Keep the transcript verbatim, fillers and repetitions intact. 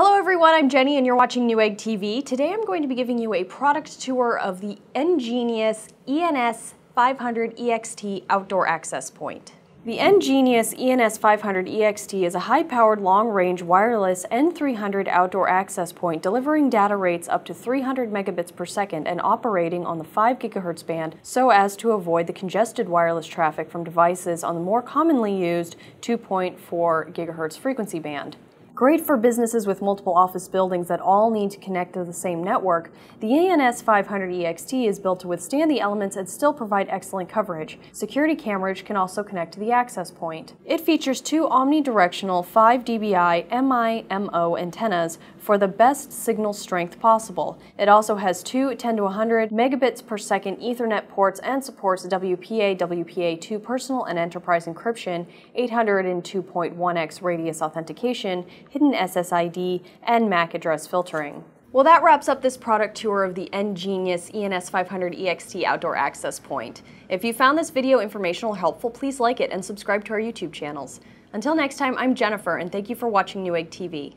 Hello everyone, I'm Jenny and you're watching Newegg T V. Today I'm going to be giving you a product tour of the EnGenius E N S five hundred E X T outdoor access point. The EnGenius E N S five hundred E X T is a high-powered long-range wireless N three hundred outdoor access point delivering data rates up to three hundred megabits per second and operating on the five gigahertz band so as to avoid the congested wireless traffic from devices on the more commonly used two point four gigahertz frequency band. Great for businesses with multiple office buildings that all need to connect to the same network, the E N S five hundred E X T is built to withstand the elements and still provide excellent coverage. Security cameras can also connect to the access point. It features two omnidirectional five D B I M I M O antennas for the best signal strength possible. It also has two ten to one hundred megabits per second Ethernet ports and supports W P A, W P A two personal and enterprise encryption, eight oh two point one x radius authentication, hidden S S I D, and M A C address filtering. Well, that wraps up this product tour of the EnGenius E N S five hundred E X T outdoor access point. If you found this video informational or helpful, please like it and subscribe to our YouTube channels. Until next time, I'm Jennifer, and thank you for watching Newegg T V.